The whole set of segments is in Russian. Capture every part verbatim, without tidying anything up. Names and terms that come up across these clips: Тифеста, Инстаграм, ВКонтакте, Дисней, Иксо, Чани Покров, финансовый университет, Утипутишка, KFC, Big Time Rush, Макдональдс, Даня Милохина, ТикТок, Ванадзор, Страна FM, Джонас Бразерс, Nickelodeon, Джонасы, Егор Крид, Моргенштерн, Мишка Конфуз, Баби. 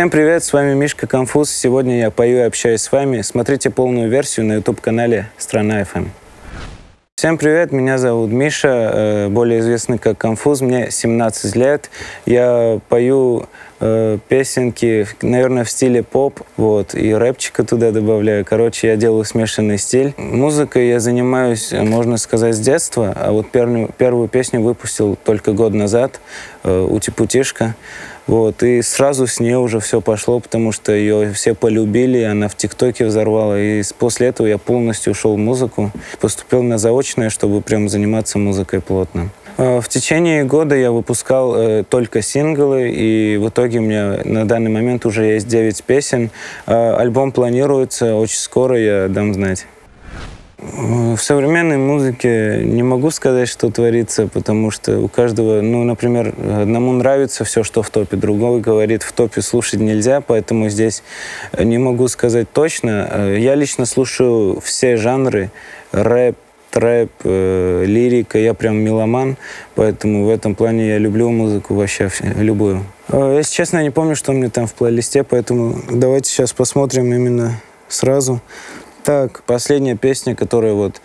Всем привет, с вами Мишка Конфуз. Сегодня я пою и общаюсь с вами. Смотрите полную версию на YouTube-канале «Страна эф эм». Всем привет, меня зовут Миша, более известный как Конфуз. Мне семнадцать лет. Я пою песенки, наверное, в стиле поп, вот, и рэпчика туда добавляю. Короче, я делаю смешанный стиль. Музыкой я занимаюсь, можно сказать, с детства, а вот первую, первую песню выпустил только год назад, «Утипутишка». Вот, и сразу с ней уже все пошло, потому что ее все полюбили, она в ТикТоке взорвала. И после этого я полностью ушел в музыку, поступил на заочное, чтобы прям заниматься музыкой плотно. В течение года я выпускал э, только синглы, и в итоге у меня на данный момент уже есть девять песен. Э, альбом планируется, очень скоро я дам знать. В современной музыке не могу сказать, что творится, потому что у каждого, ну, например, одному нравится все, что в топе, другой говорит, в топе слушать нельзя, поэтому здесь не могу сказать точно. Я лично слушаю все жанры: рэп, трэп, э, лирика. Я прям меломан, поэтому в этом плане я люблю музыку вообще любую. Если честно, я не помню, что у меня там в плейлисте, поэтому давайте сейчас посмотрим именно сразу. Так, последняя песня, которую вот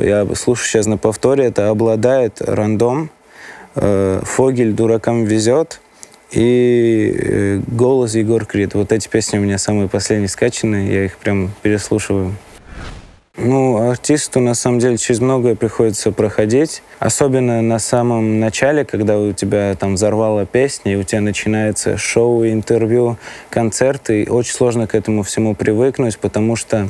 я слушаю сейчас на повторе, это «Обладает», «Рандом», э, «Фогель», «Дуракам везет» и э, «Голос», Егор Крид. Вот эти песни у меня самые последние скачанные, я их прям переслушиваю. Ну, артисту, на самом деле, через многое приходится проходить. Особенно на самом начале, когда у тебя там взорвала песня, и у тебя начинается шоу, интервью, концерты. И очень сложно к этому всему привыкнуть, потому что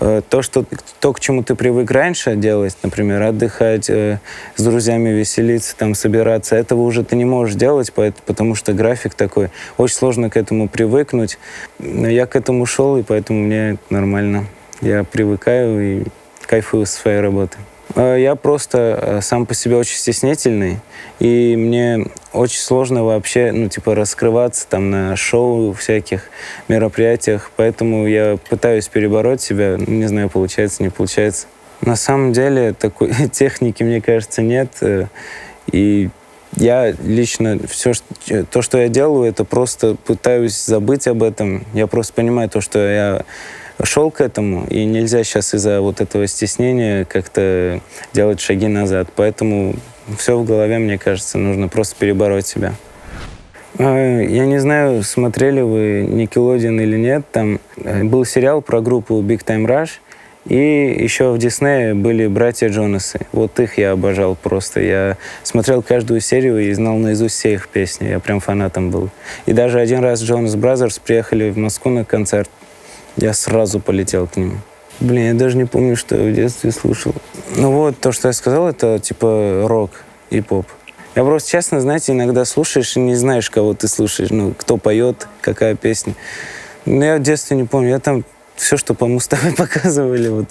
э, то, что, то, к чему ты привык раньше делать, например, отдыхать, э, с друзьями веселиться, там, собираться, этого уже ты не можешь делать, потому что график такой. Очень сложно к этому привыкнуть. Но я к этому шел, и поэтому мне это нормально. Я привыкаю и кайфую со своей работы. Я просто сам по себе очень стеснительный, и мне очень сложно вообще, ну, типа, раскрываться там на шоу, всяких мероприятиях, поэтому я пытаюсь перебороть себя, не знаю, получается, не получается. На самом деле такой техники, мне кажется, нет, и я лично все, то, что я делаю, это просто пытаюсь забыть об этом. Я просто понимаю то, что я шел к этому, и нельзя сейчас из-за вот этого стеснения как-то делать шаги назад. Поэтому все в голове, мне кажется, нужно просто перебороть себя. Я не знаю, смотрели вы Nickelodeon или нет, там был сериал про группу Big Time Rush, и еще в Диснее были братья Джонасы. Вот их я обожал просто. Я смотрел каждую серию и знал наизусть все их песни. Я прям фанатом был. И даже один раз Джонас Бразерс приехали в Москву на концерт. Я сразу полетел к ним. Блин, я даже не помню, что я в детстве слушал. Ну вот, то, что я сказал, это типа рок и поп. Я просто, честно, знаете, иногда слушаешь и не знаешь, кого ты слушаешь, ну, кто поет, какая песня. Но я в детстве не помню. Я там все, что по Муставе показывали. Вот.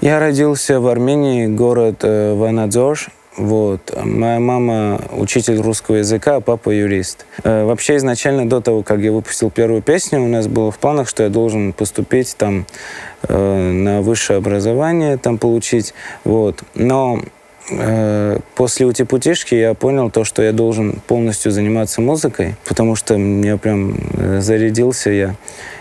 Я родился в Армении, город э, Ванадзор. Вот. Моя мама учитель русского языка, а папа юрист. Э, вообще, изначально, до того, как я выпустил первую песню, у нас было в планах, что я должен поступить там, э, на высшее образование, там, получить. Вот. Но э, после «Утипутишки» я понял то, что я должен полностью заниматься музыкой, потому что мне прям зарядился я.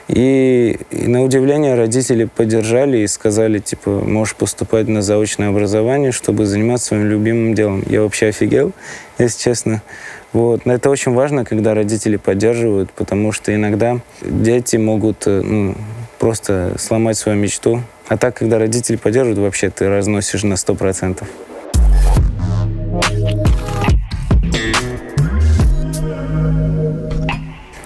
И, и на удивление родители поддержали и сказали, типа, можешь поступать на заочное образование, чтобы заниматься своим любимым делом. Я вообще офигел, если честно. Вот. Но это очень важно, когда родители поддерживают, потому что иногда дети могут, ну, просто сломать свою мечту. А так, когда родители поддерживают, вообще ты разносишь на сто процентов.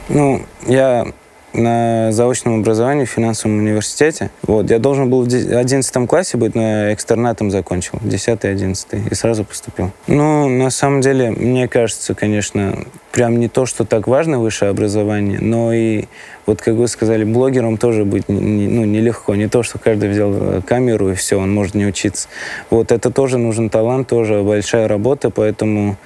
Ну, я на заочном образовании в финансовом университете. Вот. Я должен был в одиннадцатом классе быть, но я экстернатом закончил, десятый-одиннадцатый, и сразу поступил. Ну, на самом деле, мне кажется, конечно, прям не то, что так важно высшее образование, но и, вот как вы сказали, блогером тоже быть, ну, нелегко. Не то, что каждый взял камеру, и все, он может не учиться. Вот, это тоже нужен талант, тоже большая работа, поэтому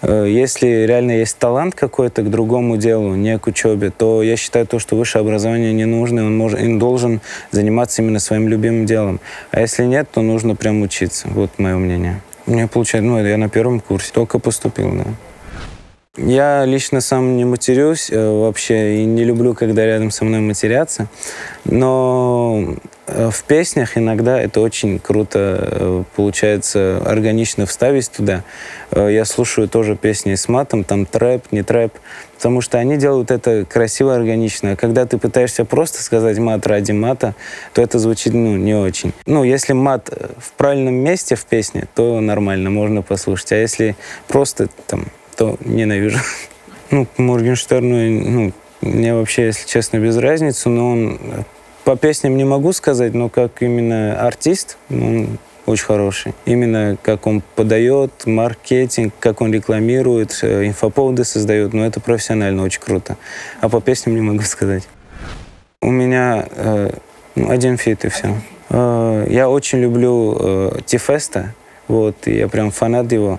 если реально есть талант какой-то к другому делу, не к учебе, то я считаю то, что высшее образование не нужно, он, может, он должен заниматься именно своим любимым делом. А если нет, то нужно прям учиться. Вот мое мнение. У меня получается, ну, я на первом курсе только поступил, да. Я лично сам не матерюсь вообще и не люблю, когда рядом со мной матерятся, но в песнях иногда это очень круто получается органично вставить туда. Я слушаю тоже песни с матом, там трэп, не трэп, потому что они делают это красиво, органично. А когда ты пытаешься просто сказать мат ради мата, то это звучит, ну, не очень. Ну, если мат в правильном месте в песне, то нормально, можно послушать. А если просто там... то ненавижу. Ну, к Моргенштерну, ну, мне вообще, если честно, без разницы, но он по песням не могу сказать, но как именно артист, он очень хороший. Именно как он подает, маркетинг, как он рекламирует, инфоповоды создает, ну, это профессионально, очень круто. А по песням не могу сказать. У меня э, ну, один фит и все. Э, я очень люблю э, Тифеста, вот, я прям фанат его.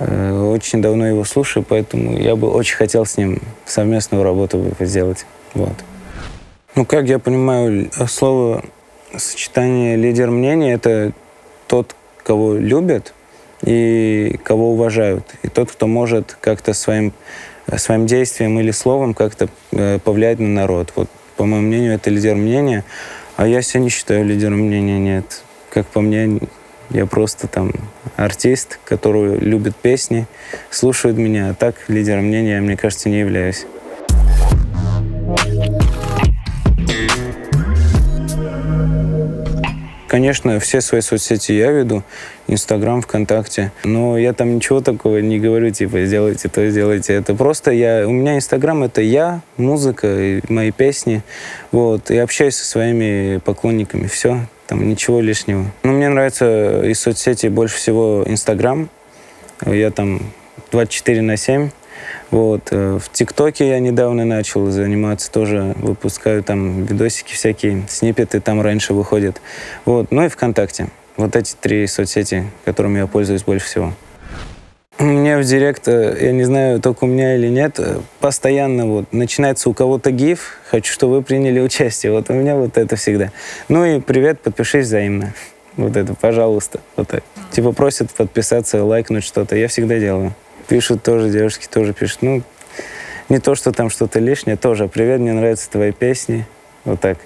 Очень давно его слушаю, поэтому я бы очень хотел с ним совместную работу сделать. Вот. Ну, как я понимаю, слово сочетание лидер мнения — это тот, кого любят и кого уважают. И тот, кто может как-то своим, своим действием или словом как-то повлиять на народ. Вот, по моему мнению, это лидер мнения. А я себя не считаю лидером мнения, нет. Как по мне... Я просто там артист, который любит песни, слушает меня, а так лидером мнения я, мне кажется, не являюсь. Конечно, все свои соцсети я веду, Инстаграм, ВКонтакте, но я там ничего такого не говорю, типа, сделайте то, сделайте это. Просто я, у меня Инстаграм — это я, музыка, мои песни, вот, и общаюсь со своими поклонниками, все. Там ничего лишнего. Но мне нравится из соцсетей больше всего Инстаграм. Я там двадцать четыре на семь. Вот. В ТикТоке я недавно начал заниматься тоже. Выпускаю там видосики всякие, сниппеты там раньше выходят. Вот. Ну и ВКонтакте. Вот эти три соцсети, которыми я пользуюсь больше всего. Мне в директ, я не знаю, только у меня или нет, постоянно вот начинается у кого-то гиф, хочу, чтобы вы приняли участие. Вот у меня вот это всегда. Ну и привет, подпишись взаимно. Вот это, пожалуйста. Вот так. Типа просят подписаться, лайкнуть что-то. Я всегда делаю. Пишут тоже, девушки тоже пишут. Ну, не то, что там что-то лишнее, тоже. Привет, мне нравятся твои песни. Вот так.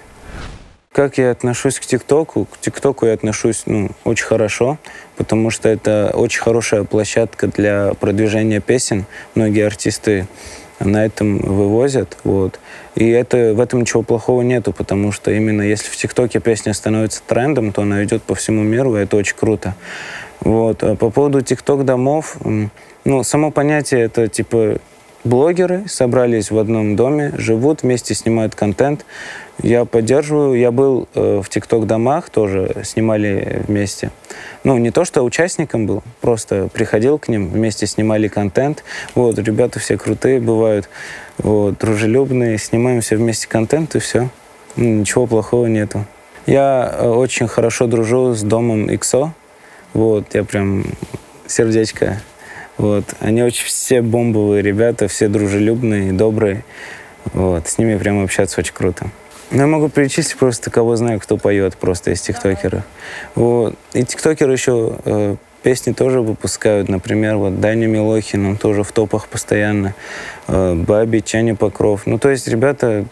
Как я отношусь к ТикТоку? К ТикТоку я отношусь, ну, очень хорошо, потому что это очень хорошая площадка для продвижения песен. Многие артисты на этом вывозят, вот. И это, в этом ничего плохого нету, потому что именно если в ТикТоке песня становится трендом, то она идет по всему миру, и это очень круто. Вот. А по поводу ТикТок-домов, ну, само понятие это типа... Блогеры собрались в одном доме, живут вместе, снимают контент. Я поддерживаю. Я был э, в ТикТок-домах, тоже снимали вместе. Ну, не то, что участником был, просто приходил к ним, вместе снимали контент. Вот, ребята все крутые бывают, вот, дружелюбные. Снимаем все вместе контент, и все. Ничего плохого нету. Я очень хорошо дружу с домом Иксо. Вот, я прям сердечко... Вот. Они очень все бомбовые ребята, все дружелюбные, добрые. Вот. С ними прямо общаться очень круто. Но я могу перечислить просто, кого знаю, кто поет просто из тиктокеров. Вот. И тиктокеры еще э, песни тоже выпускают. Например, вот Даня Милохина, он тоже в топах постоянно. Э, Баби, Чани Покров. Ну, то есть ребята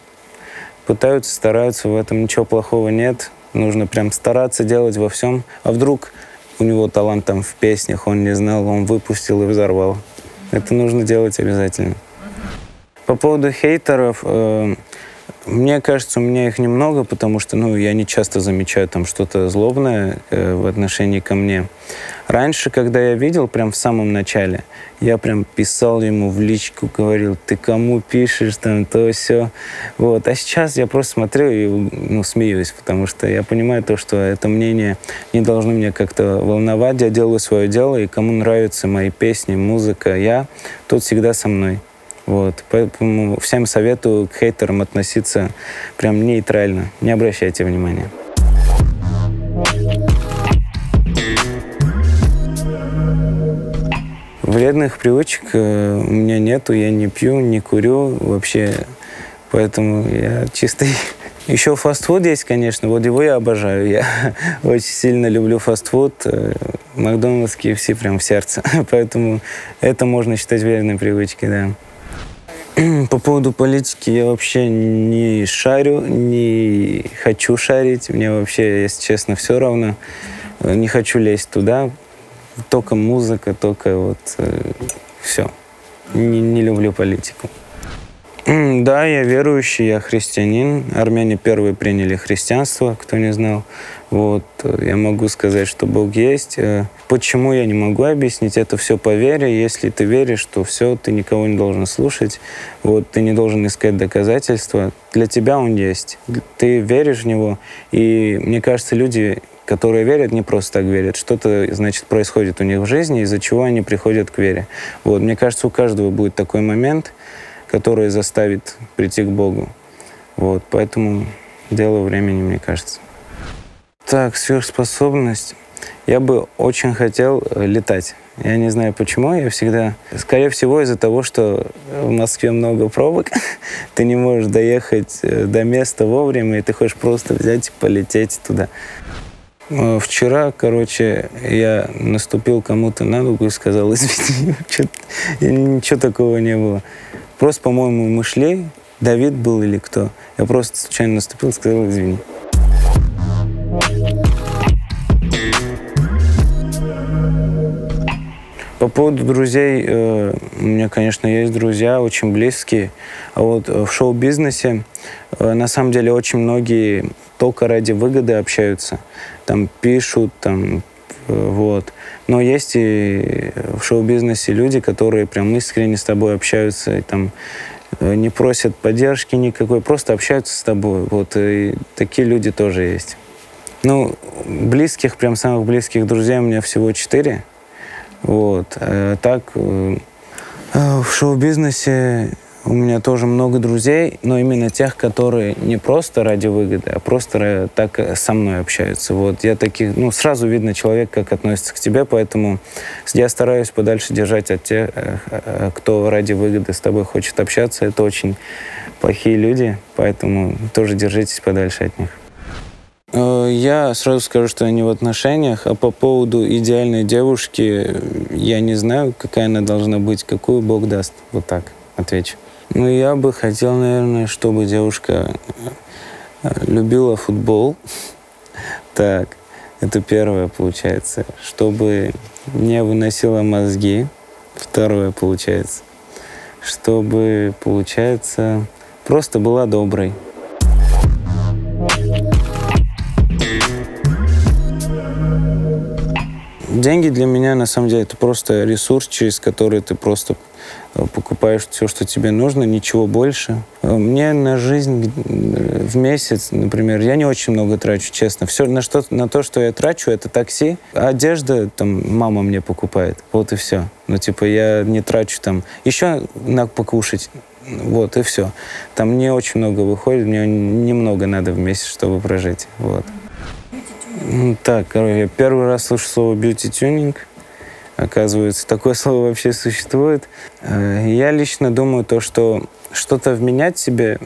пытаются, стараются, в этом ничего плохого нет. Нужно прям стараться делать во всем. А вдруг... У него талант там в песнях, он не знал, он выпустил и взорвал. Это нужно делать обязательно. По поводу хейтеров, э, мне кажется, у меня их немного, потому что, ну, я не часто замечаю там что-то злобное э, в отношении ко мне. Раньше, когда я видел, прям в самом начале, я прям писал ему в личку, говорил, ты кому пишешь, там, то, все. Вот. А сейчас я просто смотрю и, ну, смеюсь, потому что я понимаю то, что это мнение не должно меня как-то волновать. Я делаю свое дело, и кому нравятся мои песни, музыка, я, тот всегда со мной. Вот. Поэтому всем советую к хейтерам относиться прям нейтрально. Не обращайте внимания. Вредных привычек э, у меня нету, я не пью, не курю вообще, поэтому я чистый Еще фастфуд есть, конечно. Вот его я обожаю. Я очень сильно люблю фастфуд. Макдональдс, кей эф си прям в сердце. Поэтому это можно считать верной привычкой, да. По поводу политики я вообще не шарю, не хочу шарить. Мне вообще, если честно, все равно. Не хочу лезть туда. Только музыка, только вот э, все. Не, не люблю политику. Да, я верующий, я христианин. Армяне первые приняли христианство, кто не знал. Вот, я могу сказать, что Бог есть. Почему, я не могу объяснить, это все по вере. Если ты веришь, то все, ты никого не должен слушать, вот, ты не должен искать доказательства. Для тебя он есть, ты веришь в него. И мне кажется, люди, которые верят, не просто так верят. Что-то, значит, происходит у них в жизни, из-за чего они приходят к вере. Вот, мне кажется, у каждого будет такой момент, который заставит прийти к Богу. Вот, поэтому дело времени, мне кажется. Так, сверхспособность. Я бы очень хотел летать. Я не знаю почему, я всегда... Скорее всего, из-за того, что в Москве много пробок, ты не можешь доехать до места вовремя, и ты хочешь просто взять и полететь туда. Вчера, короче, я наступил кому-то на ногу и сказал, извини, ничего такого не было. Просто, по-моему, мы шли, Давид был или кто. Я просто случайно наступил и сказал, извини. По поводу друзей, э, у меня, конечно, есть друзья, очень близкие. А вот в шоу-бизнесе, э, на самом деле, очень многие только ради выгоды общаются. Там пишут, там, э, вот. Но есть и в шоу-бизнесе люди, которые прям искренне с тобой общаются, и там э, не просят поддержки никакой, просто общаются с тобой. Вот, и такие люди тоже есть. Ну, близких, прям самых близких друзей у меня всего четыре. Вот. А так, э, в шоу-бизнесе у меня тоже много друзей, но именно тех, которые не просто ради выгоды, а просто так со мной общаются. Вот. Я таких, ну, сразу видно человек, как относится к тебе, поэтому я стараюсь подальше держать от тех, кто ради выгоды с тобой хочет общаться. Это очень плохие люди, поэтому тоже держитесь подальше от них. Я сразу скажу, что я не в отношениях, а по поводу идеальной девушки я не знаю, какая она должна быть, какую Бог даст. Вот так отвечу. Ну, я бы хотел, наверное, чтобы девушка любила футбол. Так, это первое, получается. Чтобы не выносила мозги. Второе, получается. Чтобы, получается, просто была доброй. Деньги для меня, на самом деле, это просто ресурс, через который ты просто покупаешь все, что тебе нужно, ничего больше. Мне на жизнь в месяц, например, я не очень много трачу, честно. Все на, что, на то, что я трачу, это такси. Одежда, там, мама мне покупает, вот и все. Ну, типа, я не трачу, там, еще на покушать, вот и все. Там не очень много выходит, мне немного надо в месяц, чтобы прожить, вот. Так, короче, я первый раз слышу слово «бьюти-тюнинг». Оказывается, такое слово вообще существует. Я лично думаю, то, что что-то вменять себе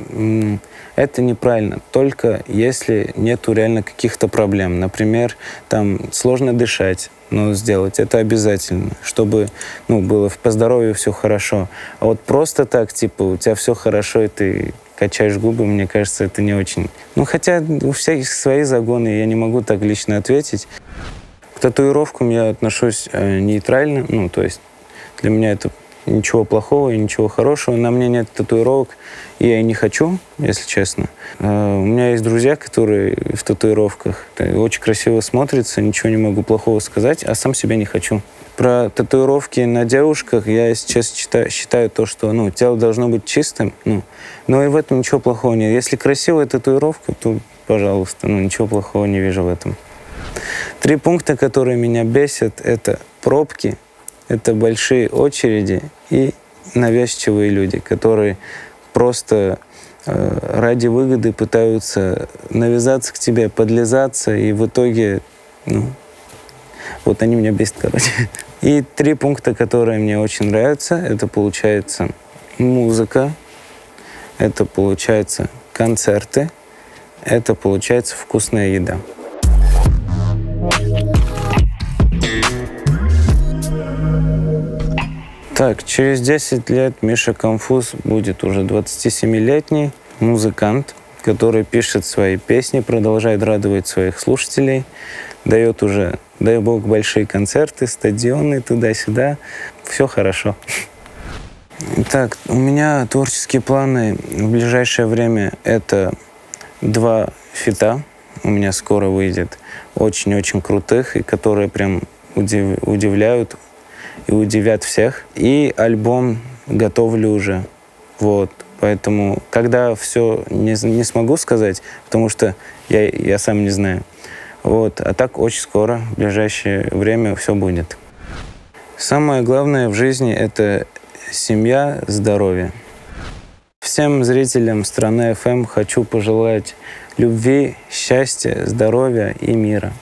– это неправильно, только если нету реально каких-то проблем. Например, там сложно дышать, но сделать это обязательно, чтобы, ну, было по здоровью все хорошо. А вот просто так, типа, у тебя все хорошо, и ты качаешь губы, мне кажется, это не очень. Ну, хотя у всяких свои загоны, я не могу так лично ответить. К татуировкам я отношусь нейтрально, ну, то есть для меня это ничего плохого и ничего хорошего. На мне нет татуировок, и я и не хочу, если честно. У меня есть друзья, которые в татуировках. Очень красиво смотрится, ничего не могу плохого сказать, а сам себя не хочу. Про татуировки на девушках я сейчас считаю, считаю то, что, ну, тело должно быть чистым, ну, но и в этом ничего плохого нет. Если красивая татуировка, то, пожалуйста, ну, ничего плохого не вижу в этом. Три пункта, которые меня бесят, это пробки, это большие очереди и навязчивые люди, которые просто э, ради выгоды пытаются навязаться к тебе, подлизаться, и в итоге, ну, вот они меня бесят, короче. И три пункта, которые мне очень нравятся, это, получается, музыка, это, получается, концерты, Это получается вкусная еда. Так, через десять лет Миша Конфуз будет уже двадцатисемилетний музыкант, который пишет свои песни, продолжает радовать своих слушателей, дает уже, дай бог, большие концерты, стадионы, туда-сюда. Все хорошо. Так, у меня творческие планы в ближайшее время — это два фита. У меня скоро выйдет очень-очень крутых, и которые прям удив... удивляют и удивят всех. И альбом готовлю уже. Вот. Поэтому, когда все не, не смогу сказать, потому что я, я сам не знаю. Вот. А так очень скоро, в ближайшее время все будет. Самое главное в жизни — это семья, здоровье. Всем зрителям Страны эф эм хочу пожелать любви, счастья, здоровья и мира.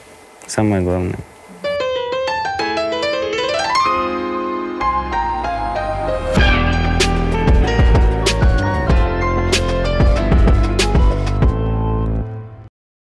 Самое главное.